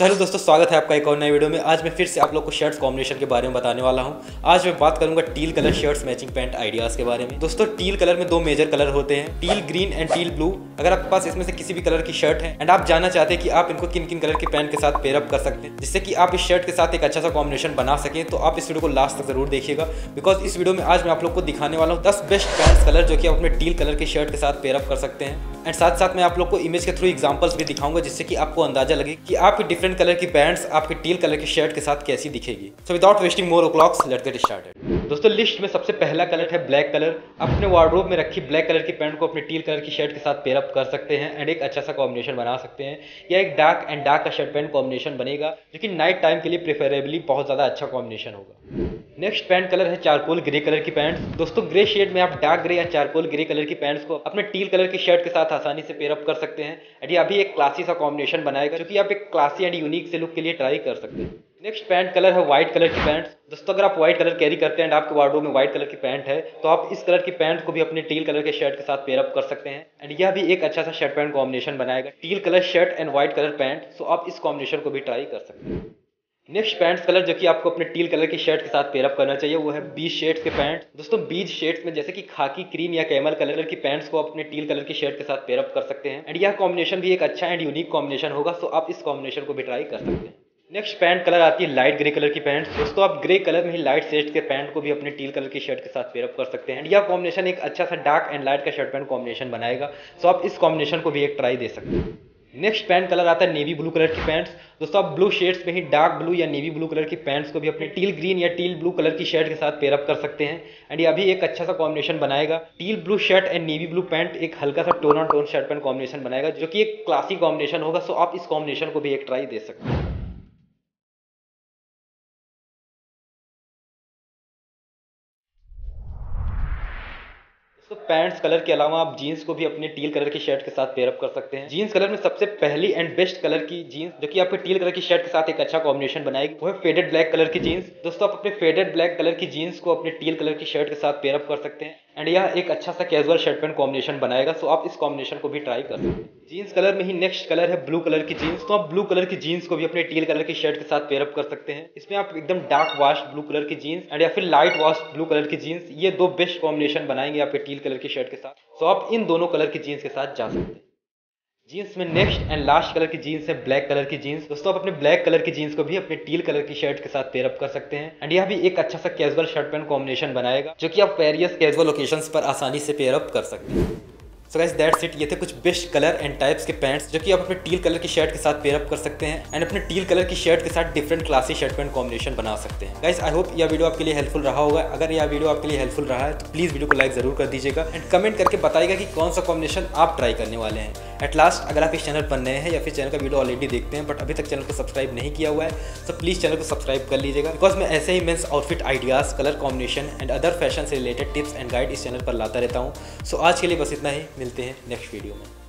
Hello दोस्तों, स्वागत है आपका एक और नए वीडियो में। आज मैं फिर से आप लोग को शर्ट्स कॉम्बिनेशन के बारे में बताने वाला हूं। आज मैं बात करूंगा teal colour shirts matching pant ideas के बारे में। दोस्तों, टील कलर में दो मेजर कलर होते हैं, teal green and teal blue. अगर आपके पास इसमें से किसी भी कलर की शर्ट है एंड आप जानना चाहते हैं कि आप इनको किन किन कलर की पैंट के साथ पेयरअप कर सकते हैं जिससे कि आप इस शर्ट के साथ एक अच्छा सा कॉम्बिनेशन बना सकें, तो आप इस वीडियो को लास्ट तक जरूर देखिएगा। बिकॉज इस वीडियो में आज मैं आप लोग को दिखाने वाला हूँ 10 बेस्ट पैंट्स कलर जो कि आप अपने टील कलर की शर्ट के साथ पेयरअप कर सकते हैं। एंड साथ साथ मैं आप लोग को इमेज के थ्रू एग्जाम्पल्स भी दिखाऊंगा जिससे कि आपको अंदाजा लगे कि आपकी डिफरेंट कलर की पैंट्स आपके टील कलर की शर्ट के साथ कैसी दिखेगी। So without wasting more clocks, let's get started. दोस्तों, लिस्ट में सबसे पहला कलर है ब्लैक कलर। अपने वार्डरोब में रखी ब्लैक कलर की पैंट को अपने टील कलर की शर्ट के साथ पेयरअप कर सकते हैं एंड एक अच्छा सा कॉम्बिनेशन बना सकते हैं। या एक डार्क एंड डार्क का शर्ट पैंट कॉम्बिनेशन बनेगा जो कि नाइट टाइम के लिए प्रेफरेबली बहुत ज़्यादा अच्छा कॉम्बिनेशन होगा। नेक्स्ट पैंट कलर है चारकोल ग्रे कलर की पैंट्स। दोस्तों, ग्रे शेड में आप डार्क ग्रे या चारकोल ग्रे कलर की पैंट्स को अपने टील कलर की शर्ट के साथ आसानी से पेयरअप कर सकते हैं एंड यह अभी एक क्लासी सा कॉम्बिनेशन बनाएगा जो कि आप एक क्लासी एंड यूनिक से लुक के लिए ट्राई कर सकते हैं। नेक्स्ट पैंट कलर है व्हाइट कलर की पैंट्स। दोस्तों, अगर आप व्हाइट कलर कैरी करते हैं एंड आपके वार्डरोब में व्हाइट कलर की पैंट है तो आप इस कलर की पैंट को भी अपने टील कलर के शर्ट के साथ पेयरअप कर सकते हैं एंड यह भी एक अच्छा सा शर्ट पैंट कॉम्बिनेशन बनाएगा, teal colour shirt and white colour pant. So आप इस कॉम्बिनेशन को भी ट्राई कर सकते हैं। नेक्स्ट पैंट्स कलर जो कि आपको अपने टील कलर की शर्ट के साथ पेयरअप करना चाहिए वो है बीज शेड्स के पैंट। दोस्तों, बीज शेड्स में जैसे कि खाकी, क्रीम या कैमल कलर की पैंट्स को अपने टील कलर की शर्ट के साथ पेयरअप कर सकते हैं एंड यह कॉम्बिनेशन भी एक अच्छा एंड यूनिक कॉम्बिनेशन होगा। सो आप इस कॉम्बिनेशन को भी ट्राई कर सकते हैं। नेक्स्ट पैंट कलर आती है लाइट ग्रे कलर की पैंट्स। दोस्तों, आप ग्रे कलर में ही लाइट शेड्स के पैंट को भी अपने टील कलर की शर्ट के साथ पेयरअप कर सकते हैं एंड यह कॉम्बिनेशन एक अच्छा सा डार्क एंड लाइट का शर्ट पैंट कॉम्बिनेशन बनाएगा। सो आप इस कॉम्बिनेशन को भी एक ट्राई दे सकते हैं। नेक्स्ट पैंट कलर आता है नेवी ब्लू कलर की पैंट्स। दोस्तों, आप ब्लू शेड्स में ही डार्क ब्लू या नेवी ब्लू कलर की पैंट्स को भी अपने टील ग्रीन या टील ब्लू कलर की शर्ट के साथ पेयरअप कर सकते हैं एंड यह भी एक अच्छा सा कॉम्बिनेशन बनाएगा। Teal blue shirt and navy blue pant एक हल्का सा tone on tone shirt pant combination बनाएगा जो कि एक क्लासी कॉम्बिनेशन होगा। सो आप इस कॉम्बिनेशन को भी एक ट्राई दे सकते हैं। तो पैंट्स कलर के अलावा आप जीन्स को भी अपने टील कलर की शर्ट के साथ पेयरअप कर सकते हैं। जीन्स कलर में सबसे पहली एंड बेस्ट कलर की जीन्स जो कि आपके टील कलर की शर्ट के साथ एक अच्छा कॉम्बिनेशन बनाएगी वो है फेडेड ब्लैक कलर की जीन्स। दोस्तों, आप अपने फेडेड ब्लैक कलर की जीन्स को अपने टील कलर की शर्ट के साथ पेयरअप कर सकते हैं एंड यह एक अच्छा सा कैजुअल शर्ट पैंट कॉम्बिनेशन बनाएगा। सो आप इस कॉम्बिनेशन को भी ट्राई कर सकते हैं। जीन्स कलर में ही नेक्स्ट कलर है ब्लू कलर की जीन्स। तो आप ब्लू कलर की जीन्स को भी अपने टील कलर की शर्ट के साथ पेयरअप कर सकते हैं। इसमें आप एकदम डार्क वॉश ब्लू कलर की जीन्स एंड या फिर लाइट वॉश ब्लू कलर की जीन्स, ये दो बेस्ट कॉम्बिनेशन बनाएंगे आपके टील कलर की शर्ट के साथ। सो आप इन दोनों कलर की जीन्स के साथ जा सकते हैं। जीन्स में नेक्स्ट एंड लास्ट कलर की जीन्स है ब्लैक कलर की जीन्स। दोस्तों, आप अपने ब्लैक कलर की जीन्स को भी अपने टील कलर की शर्ट के साथ पेयरअप कर सकते हैं एंड यह भी एक अच्छा सा कैजुअल शर्ट पैंट कॉम्बिनेशन बनाएगा जो कि आप वेरियस कैजुअल लोकेशंस पर आसानी से पेयरअप कर सकते हैं। So guys, that's it. ये थे कुछ बेस्ट कलर एंड टाइप्स के पैंट्स जो कि आप अपने टील कलर की शर्ट के साथ पेयरअप कर सकते हैं एंड अपने टील कलर की शर्ट के साथ different classy shirt pant combination बना सकते हैं। गाइस, आई होप यह वीडियो आपके लिए हेल्पफुल रहा होगा। अगर यह वीडियो आपके लिए हेल्पफुल रहा है तो प्लीज़ वीडियो को लाइक जरूर कर दीजिएगा एंड कमेंट करके बताइएगा कि कौन सा कॉम्बिनेशन आप ट्राई करने वाले हैं। एट लास्ट, अगर आप इस चैनल पर नए हैं या फिर चैनल का वीडियो ऑलरेडी देखते हैं बट अभी तक चैनल को सब्सक्राइब नहीं किया हुआ है तो प्लीज़ चैनल को सब्सक्राइब कर लीजिएगा, बिकॉज मैं ऐसे ही men's outfit ideas, colour combination and other fashion से रिलेटेड टिप्स एंड गाइड इस चैनल पर लाता रहता हूँ। सो आज के लिए बस इतना ही, मिलते हैं नेक्स्ट वीडियो में।